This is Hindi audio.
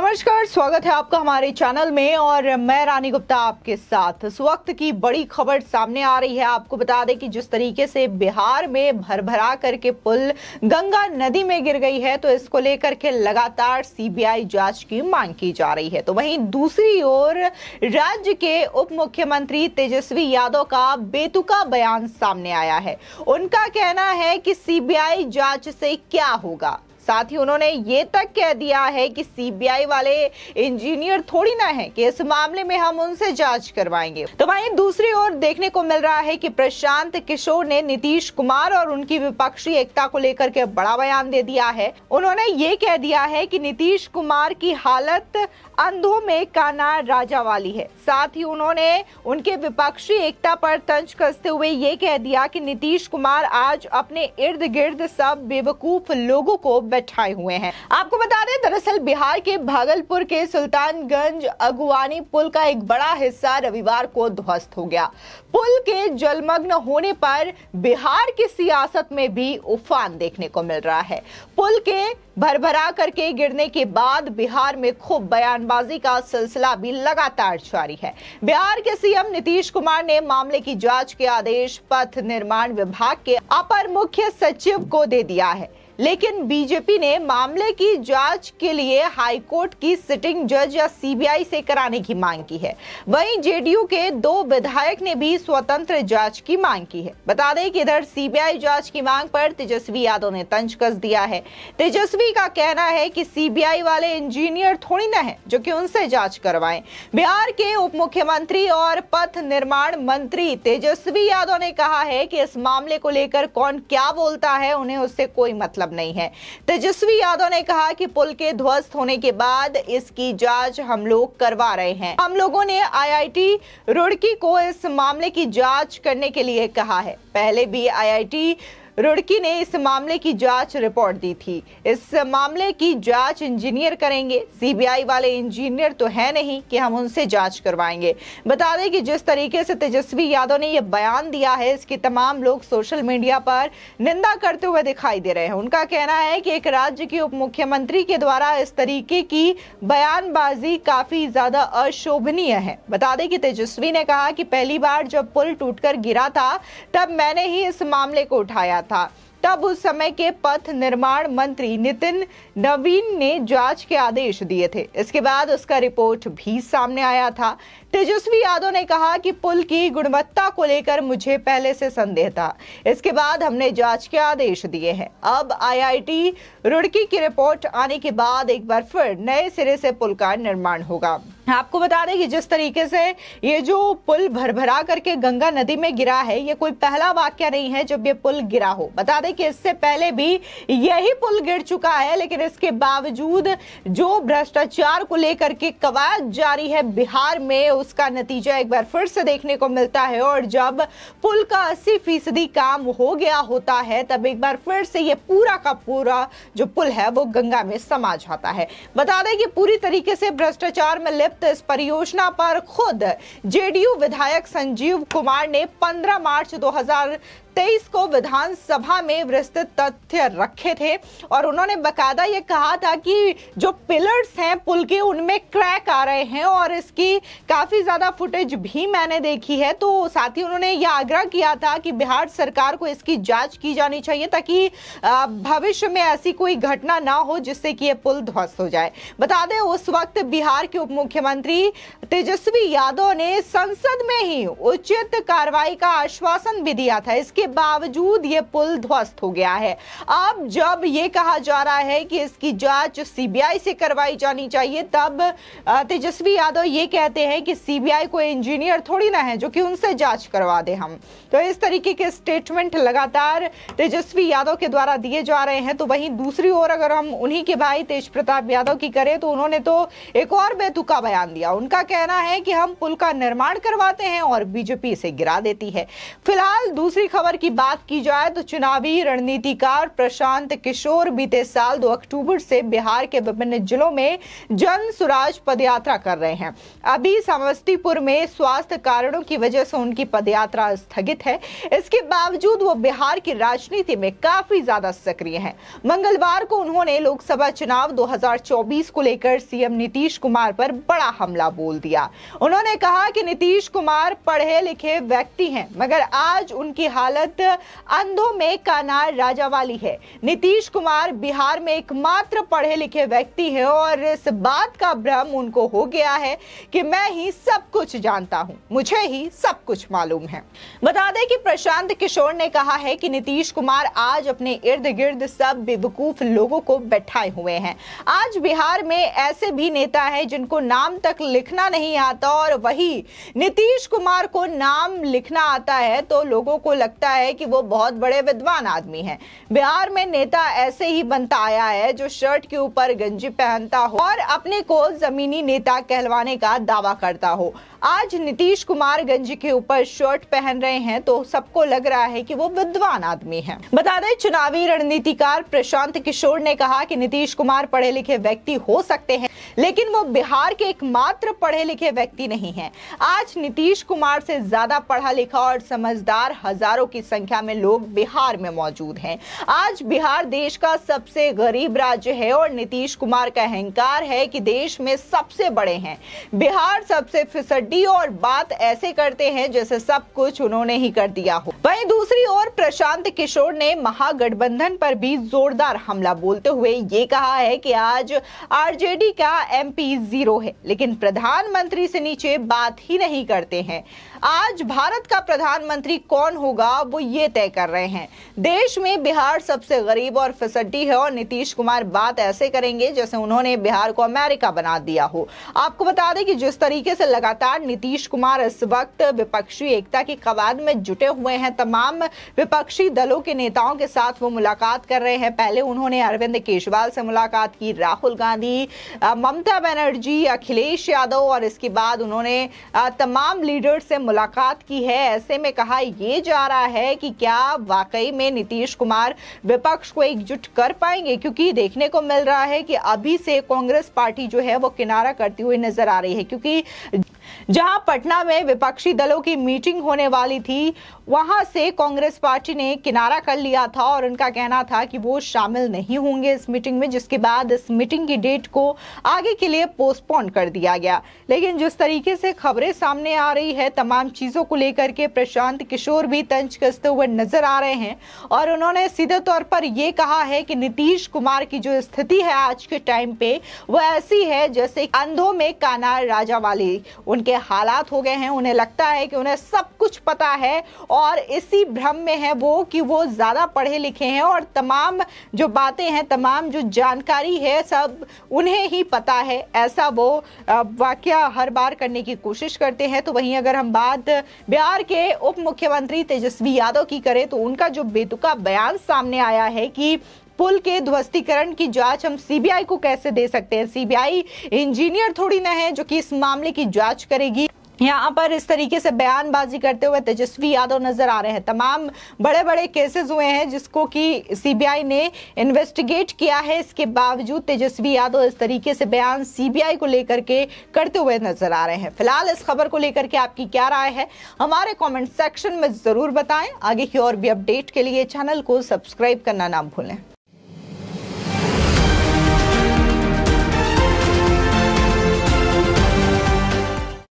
नमस्कार, स्वागत है आपका हमारे चैनल में और मैं रानी गुप्ता आपके साथ। इस वक्त की बड़ी खबर सामने आ रही है। आपको बता दें कि जिस तरीके से बिहार में भरभरा करके पुल गंगा नदी में गिर गई है, तो इसको लेकर के लगातार सीबीआई जांच की मांग की जा रही है। तो वहीं दूसरी ओर राज्य के उप मुख्यमंत्री तेजस्वी यादव का बेतुका बयान सामने आया है। उनका कहना है कि सीबीआई जांच से क्या होगा। साथ ही उन्होंने ये तक कह दिया है कि सीबीआई वाले इंजीनियर थोड़ी ना है कि इस मामले में हम उनसे जांच करवाएंगे। तो वहीं दूसरी ओर देखने को मिल रहा है कि प्रशांत किशोर ने नीतीश कुमार और उनकी विपक्षी एकता को लेकर के बड़ा बयान दे दिया है। उन्होंने ये कह दिया है कि नीतीश कुमार की हालत अंधों में काना राजा वाली है। साथ ही उन्होंने उनके विपक्षी एकता पर तंज कसते हुए ये कह दिया कि नीतीश कुमार आज अपने इर्द गिर्द सब बेवकूफ लोगों को बैठाए हुए हैं। आपको बता दें, दरअसल बिहार के भागलपुर के सुल्तानगंज अगुवानी पुल का एक बड़ा हिस्सा रविवार को ध्वस्त हो गया। पुल के जलमग्न होने पर बिहार की सियासत में भी उफान देखने को मिल रहा है। पुल के भरभरा करके गिरने के बाद बिहार में खूब बयानबाजी का सिलसिला भी लगातार जारी है। बिहार के सीएम नीतीश कुमार ने मामले की जांच के आदेश पथ निर्माण विभाग के अपर मुख्य सचिव को दे दिया है, लेकिन बीजेपी ने मामले की जांच के लिए हाईकोर्ट की सिटिंग जज या सीबीआई से कराने की मांग की है। वहीं जेडीयू के दो विधायक ने भी स्वतंत्र जांच की मांग की है। बता दें कि इधर सीबीआई जांच की मांग पर तेजस्वी यादव ने तंज कस दिया है। तेजस्वी का कहना है कि सीबीआई वाले इंजीनियर थोड़ी ना है जो कि उनसे जांच करवाएं। बिहार के उप मुख्यमंत्री और पथ निर्माण मंत्री तेजस्वी यादव ने कहा है कि इस मामले को लेकर कौन क्या बोलता है उन्हें उससे कोई मतलब नहीं है। तेजस्वी यादव ने कहा कि पुल के ध्वस्त होने के बाद इसकी जांच हम लोग करवा रहे हैं। हम लोगों ने आईआईटी रुड़की को इस मामले की जांच करने के लिए कहा है। पहले भी आईआईटी रुड़की ने इस मामले की जांच रिपोर्ट दी थी। इस मामले की जांच इंजीनियर करेंगे, सीबीआई वाले इंजीनियर तो है नहीं कि हम उनसे जांच करवाएंगे। बता दें कि जिस तरीके से तेजस्वी यादव ने यह बयान दिया है, इसकी तमाम लोग सोशल मीडिया पर निंदा करते हुए दिखाई दे रहे हैं। उनका कहना है कि एक राज्य के उप मुख्यमंत्री के द्वारा इस तरीके की बयानबाजी काफ़ी ज़्यादा अशोभनीय है। बता दें कि तेजस्वी ने कहा कि पहली बार जब पुल टूटकर गिरा था तब मैंने ही इस मामले को उठाया था। तब उस समय के पथ निर्माण मंत्री नितिन नवीन ने जांच के आदेश दिए थे। इसके बाद उसका रिपोर्ट भी सामने आया था। तेजस्वी यादव ने कहा कि पुल की गुणवत्ता को लेकर मुझे पहले से संदेह था, इसके बाद हमने जांच के आदेश दिए हैं। अब आईआईटी रुड़की की रिपोर्ट आने के बाद एक बार फिर नए सिरे से पुल का निर्माण होगा। आपको बता दें कि जिस तरीके से ये जो पुल भरभरा करके गंगा नदी में गिरा है, ये कोई पहला वाकया नहीं है जब ये पुल गिरा हो। बता दें कि इससे पहले भी यही पुल गिर चुका है, लेकिन इसके बावजूद जो भ्रष्टाचार को लेकर के कवायद जारी है बिहार में, उसका नतीजा एक बार फिर से देखने को मिलता है। और जब पुल का 80% काम हो गया होता है, तब एक बार फिर से ये पूरा का पूरा जो पुल है वो गंगा में समा जाता है। बता दें कि पूरी तरीके से भ्रष्टाचार में लिप्त इस परियोजना पर खुद जेडीयू विधायक संजीव कुमार ने 15 मार्च 2023 को विधानसभा में विस्तृत तथ्य रखे थे और उन्होंने बकायदा ये कहा था कि जो पिलर्स हैं पुल के उनमें क्रैक आ रहे हैं और इसकी काफ़ी ज़्यादा फुटेज भी मैंने देखी है। तो साथ ही उन्होंने यह आग्रह किया था कि बिहार सरकार को इसकी जांच की जानी चाहिए ताकि भविष्य में ऐसी कोई घटना ना हो जिससे कि ये पुल ध्वस्त हो जाए। बता दें, उस वक्त बिहार के उप मुख्यमंत्री तेजस्वी यादव ने संसद में ही उचित कार्रवाई का आश्वासन भी दिया था, इसके बावजूद ये पुल ध्वस्त हो गया है। अब जब ये कहा जा रहा है कि इसकी जांच सीबीआई से करवाई जानी चाहिए, तब तेजस्वी यादव ये कहते हैं कि सीबीआई को इंजीनियर थोड़ी ना है जो कि उनसे जांच करवा दे हम। तो इस तरीके के स्टेटमेंट लगातार तेजस्वी यादव के द्वारा दिए जा रहे हैं। तो वहीं दूसरी ओर अगर हम उन्हीं के भाई तेज प्रताप यादव की करें तो उन्होंने तो एक और बेतुका बयान दिया। उनका कहना है कि हम पुल का निर्माण करवाते हैं और बीजेपी इसे गिरा देती है। फिलहाल दूसरी खबर की बात की जाए तो चुनावी रणनीतिकार प्रशांत किशोर बीते साल 2 अक्टूबर से बिहार के विभिन्न जिलों में जन स्वराज पदयात्रा कर रहे हैं। अभी समस्तीपुर में स्वास्थ्य कारणों की वजह से उनकी पदयात्रा स्थगित है। इसके बावजूद वो बिहार की राजनीति में काफी ज्यादा सक्रिय हैं। मंगलवार को उन्होंने लोकसभा चुनाव 2024 को लेकर सीएम नीतीश कुमार पर बड़ा हमला बोल दिया। उन्होंने कहा कि नीतीश कुमार पढ़े लिखे व्यक्ति हैं, मगर आज उनकी हालत अंधों में कानार राजा वाली है। नीतीश कुमार बिहार में एकमात्र पढ़े लिखे व्यक्ति है और इस बात का भ्रम उनको हो गया है कि मैं ही सब कुछ जानता हूं, मुझे ही सब कुछ मालूम है। बता दें कि प्रशांत किशोर ने कहा है कि नीतीश कुमार आज अपने इर्द गिर्द सब बेवकूफ लोगों को बैठाए हुए हैं। आज बिहार में ऐसे भी नेता हैं जिनको नाम तक लिखना नहीं आता और वही नीतीश कुमार को नाम लिखना आता है तो लोगों को लगता है कि वो बहुत बड़े विद्वान आदमी हैं। बिहार में नेता ऐसे ही बनता आया है जो शर्ट के ऊपर गंजी पहनता हो और अपने को जमीनी नेता कहलवाने का दावा करता हो। आज नीतीश कुमार गंजी के ऊपर शर्ट पहन रहे हैं तो सबको लग रहा है कि वो विद्वान आदमी है। बता दें चुनावी रणनीतिकार प्रशांत किशोर ने कहा कि नीतीश कुमार पढ़े लिखे व्यक्ति हो सकते हैं, लेकिन वो बिहार के एकमात्र पढ़े लिखे व्यक्ति नहीं हैं। आज नीतीश कुमार से ज्यादा पढ़ा लिखा और समझदार हजारों की संख्या में लोग बिहार में मौजूद हैं। आज बिहार देश का सबसे गरीब राज्य है और नीतीश कुमार का अहंकार है कि देश में सबसे बड़े हैं। बिहार सबसे फिसड्डी और बात ऐसे करते हैं जैसे सब कुछ उन्होंने ही कर दिया हो। वहीं दूसरी ओर प्रशांत किशोर ने महागठबंधन पर भी जोरदार हमला बोलते हुए ये कहा है कि आज आरजेडी का एमपी जीरो है, लेकिन प्रधानमंत्री से नीचे बात ही नहीं करते हैं। आज भारत का प्रधानमंत्री कौन होगा वो ये तय कर रहे हैं। देश में बिहार सबसे गरीब और फिसड्डी है और नीतीश कुमार बात ऐसे करेंगे जैसे उन्होंने बिहार को अमेरिका बना दिया हो। आपको बता दें कि जिस तरीके से लगातार नीतीश कुमार इस वक्त विपक्षी एकता के कवायद में जुटे हुए हैं, तमाम विपक्षी दलों के नेताओं के साथ वो मुलाकात कर रहे हैं। पहले उन्होंने अरविंद केजरीवाल से मुलाकात की, राहुल गांधी, ममता बनर्जी, अखिलेश यादव और इसके बाद उन्होंने तमाम लीडर्स से मुलाकात की है। ऐसे में कहा यह जा रहा है कि क्या वाकई में नीतीश कुमार विपक्ष को एकजुट कर पाएंगे, क्योंकि देखने को मिल रहा है कि अभी से कांग्रेस पार्टी जो है वो किनारा करती हुई नजर आ रही है। क्योंकि जहां पटना में विपक्षी दलों की मीटिंग होने वाली थी, वहां से कांग्रेस पार्टी ने किनारा कर लिया था और उनका कहना था कि वो शामिल नहीं होंगे इस मीटिंग में, जिसके बाद इस मीटिंग की डेट को आगे के लिए पोस्टपोन कर दिया गया। लेकिन जिस तरीके से खबरें सामने आ रही है, तमाम चीज़ों को लेकर के प्रशांत किशोर भी तंज कसते हुए नजर आ रहे हैं और उन्होंने सीधे तौर पर यह कहा है कि नीतीश कुमार की जो स्थिति है आज के टाइम पे वह ऐसी है जैसे अंधों में कानार राजा वाली उनके हालात हो गए हैं। उन्हें लगता है कि उन्हें सब कुछ पता है और इसी भ्रम में है वो कि वो ज़्यादा पढ़े लिखे हैं और तमाम जो बातें हैं, तमाम जो जानकारी है, सब उन्हें ही पता है। ऐसा वो वाकया हर बार करने की कोशिश करते हैं। तो वहीं अगर हम बात बिहार के उप मुख्यमंत्री तेजस्वी यादव की करें तो उनका जो बेतुका बयान सामने आया है कि पुल के ध्वस्तीकरण की जांच हम सीबीआई को कैसे दे सकते हैं, सीबीआई इंजीनियर थोड़ी ना है जो कि इस मामले की जांच करेगी। यहाँ पर इस तरीके से बयानबाजी करते हुए तेजस्वी यादव नजर आ रहे हैं। तमाम बड़े बड़े केसेस हुए हैं जिसको कि सीबीआई ने इन्वेस्टिगेट किया है, इसके बावजूद तेजस्वी यादव इस तरीके से बयान सीबीआई को लेकर के करते हुए नजर आ रहे हैं। फिलहाल इस खबर को लेकर के आपकी क्या राय है हमारे कमेंट सेक्शन में जरूर बताएं। आगे की और भी अपडेट के लिए चैनल को सब्सक्राइब करना ना भूलें।